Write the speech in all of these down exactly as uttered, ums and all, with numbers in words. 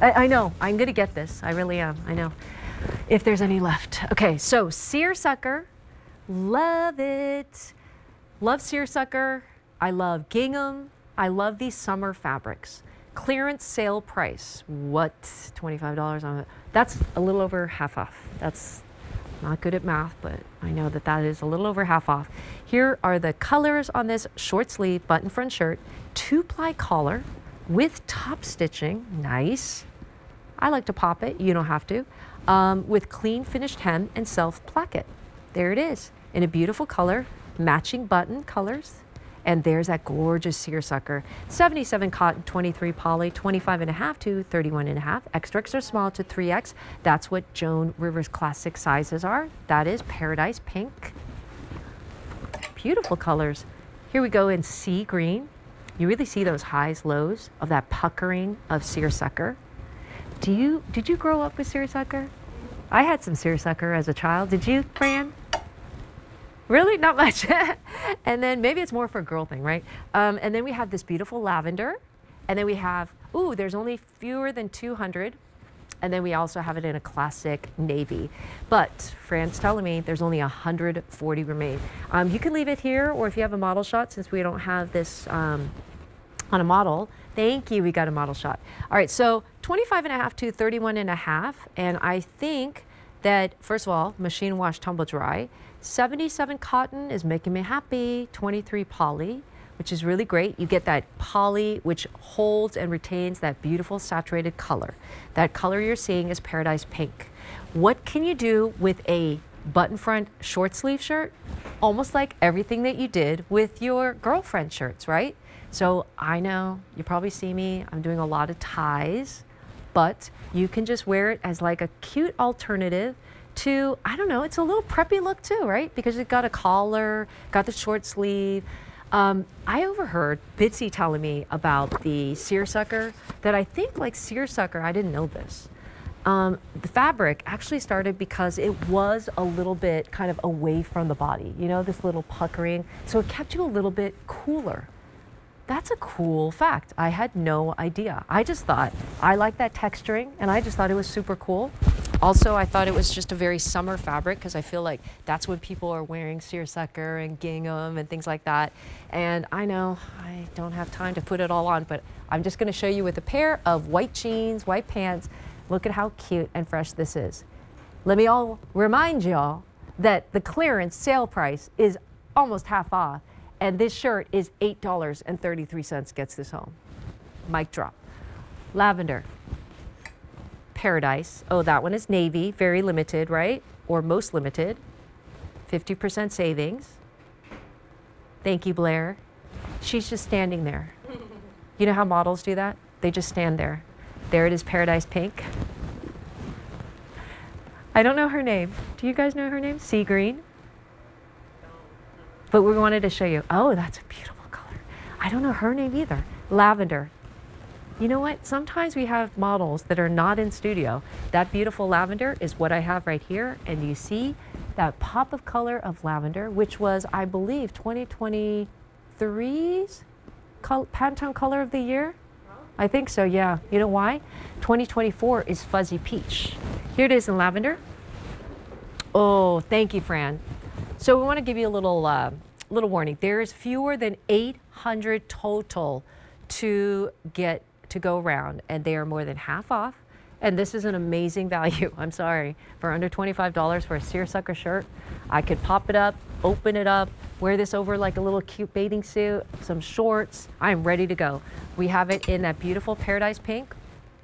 I, I know. I'm going to get this. I really am. I know. If there's any left. Okay, so seersucker. Love it. Love seersucker. I love gingham. I love these summer fabrics. Clearance sale price. What? twenty-five dollars on it. That's a little over half off. That's not good at math, but I know that that is a little over half off. Here are the colors on this short sleeve button front shirt. Two-ply collar with top stitching. Nice. I like to pop it. You don't have to. Um, with clean finished hem and self placket. There it is. In a beautiful color. Matching button colors. And there's that gorgeous seersucker. seventy-seven cotton, twenty-three poly, twenty-five and a half to thirty-one and a half. Extra extra small to three X. That's what Joan Rivers Classic sizes are. That is paradise pink. Beautiful colors. Here we go in sea green. You really see those highs, lows of that puckering of seersucker. Do you, did you grow up with seersucker? I had some seersucker as a child. Did you, Fran? Really? Not much. And then maybe it's more for a girl thing, right? Um, and then we have this beautiful lavender. And then we have, ooh, there's only fewer than two hundred. And then we also have it in a classic navy. But Fran's telling me there's only one hundred forty remain. Um, you can leave it here, or if you have a model shot, since we don't have this um, on a model. Thank you, we got a model shot. All right, so twenty-five and a half to thirty-one and a half. And I think that, first of all, machine wash, tumble dry. seventy-seven cotton is making me happy, twenty-three poly, which is really great. You get that poly which holds and retains that beautiful saturated color. That color you're seeing is paradise pink. What can you do with a button front short sleeve shirt? Almost like everything that you did with your girlfriend shirts, right? So I know you probably see me, I'm doing a lot of ties, but you can just wear it as like a cute alternative to, I don't know, it's a little preppy look too, right? Because you've got a collar, got the short sleeve. Um, I overheard Bitsy telling me about the seersucker, that I think like seersucker, I didn't know this. Um, the fabric actually started because it was a little bit kind of away from the body, you know, this little puckering. So it kept you a little bit cooler. That's a cool fact. I had no idea. I just thought, I like that texturing and I just thought it was super cool. Also, I thought it was just a very summer fabric because I feel like that's when people are wearing seersucker and gingham and things like that. And I know I don't have time to put it all on, but I'm just going to show you with a pair of white jeans, white pants. Look at how cute and fresh this is. Let me all remind you all that the clearance sale price is almost half off. And this shirt is eight dollars and thirty-three cents gets this home. Mic drop. Lavender. Paradise. Oh, that one is navy, very limited, right? Or most limited. fifty percent savings. Thank you, Blair. She's just standing there. You know how models do that? They just stand there. There it is, paradise pink. I don't know her name. Do you guys know her name? Sea green. But we wanted to show you. Oh, that's a beautiful color. I don't know her name either. Lavender. You know what? Sometimes we have models that are not in studio. That beautiful lavender is what I have right here. And you see that pop of color of lavender, which was, I believe, twenty twenty-three's Pantone color of the year. I think so, yeah. You know why? twenty twenty-four is fuzzy peach. Here it is in lavender. Oh, thank you, Fran. So we want to give you a little, uh, little warning. There is fewer than eight hundred total to get to go around, and they are more than half off. And this is an amazing value. I'm sorry, for under twenty-five dollars for a seersucker shirt, I could pop it up, open it up, wear this over like a little cute bathing suit, some shorts. I'm ready to go. We have it in that beautiful paradise pink.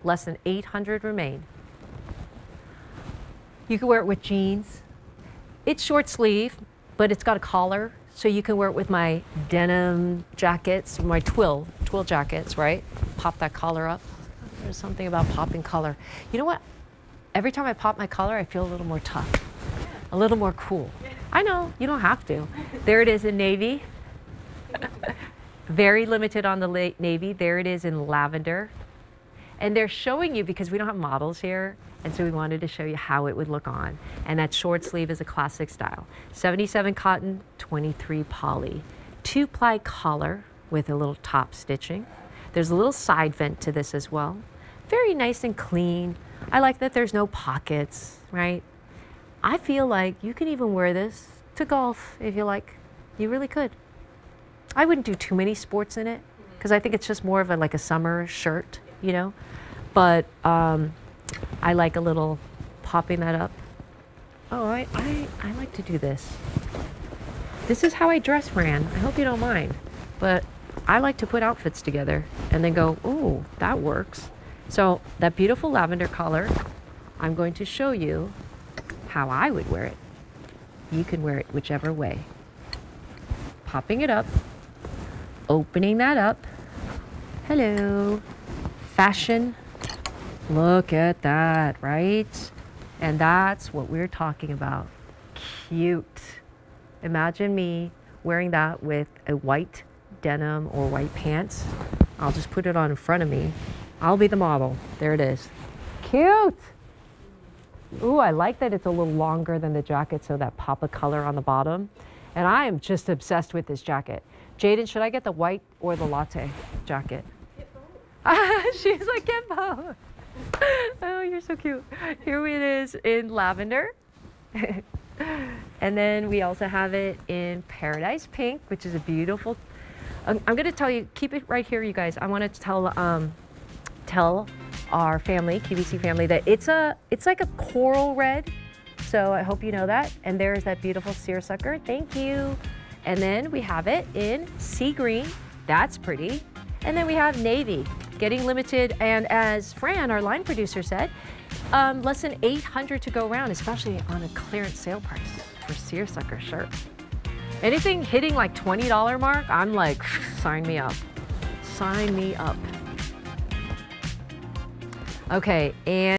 Less than eight hundred remain. You can wear it with jeans. It's short sleeve, but it's got a collar, so you can wear it with my denim jackets, my twill, twill jackets, right? Pop that collar up. There's something about popping collar. You know what? Every time I pop my collar, I feel a little more tough, a little more cool. I know, you don't have to. There it is in navy. Very limited on the navy. There it is in lavender. And they're showing you, because we don't have models here, and so we wanted to show you how it would look on. And that short sleeve is a classic style. seventy-seven cotton, twenty-three poly. Two-ply collar with a little top stitching. There's a little side vent to this as well. very nice and clean. I like that there's no pockets, right? I feel like you can even wear this to golf if you like. You really could. I wouldn't do too many sports in it because I think it's just more of a, like a summer shirt, you know? But um, I like a little popping that up. Oh, I, I, I like to do this. This is how I dress, Fran. I hope you don't mind. But I like to put outfits together and then go, oh, that works. So that beautiful lavender color, I'm going to show you how I would wear it. You can wear it whichever way. Popping it up, opening that up. Hello, fashion. Look at that, right? And that's what we're talking about. Cute. Imagine me wearing that with a white denim or white pants. I'll just put it on in front of me. I'll be the model. There it is. Cute. Ooh, I like that it's a little longer than the jacket, so that pop of color on the bottom. And I am just obsessed with this jacket. Jaden, should I get the white or the latte jacket? Get both. She's like, get both. Oh, you're so cute. Here it is in lavender. And then we also have it in paradise pink, which is a beautiful. I'm, I'm going to tell you, keep it right here, you guys. I want to tell um, tell our family, Q V C family, that it's a it's like a coral red. So I hope you know that. And there's that beautiful seersucker. Thank you. And then we have it in sea green. That's pretty. And then we have navy, getting limited. And as Fran, our line producer, said, um, less than eight hundred to go around, especially on a clearance sale price for seersucker shirts. Anything hitting like twenty dollar mark, I'm like, sign me up. Sign me up. Okay, and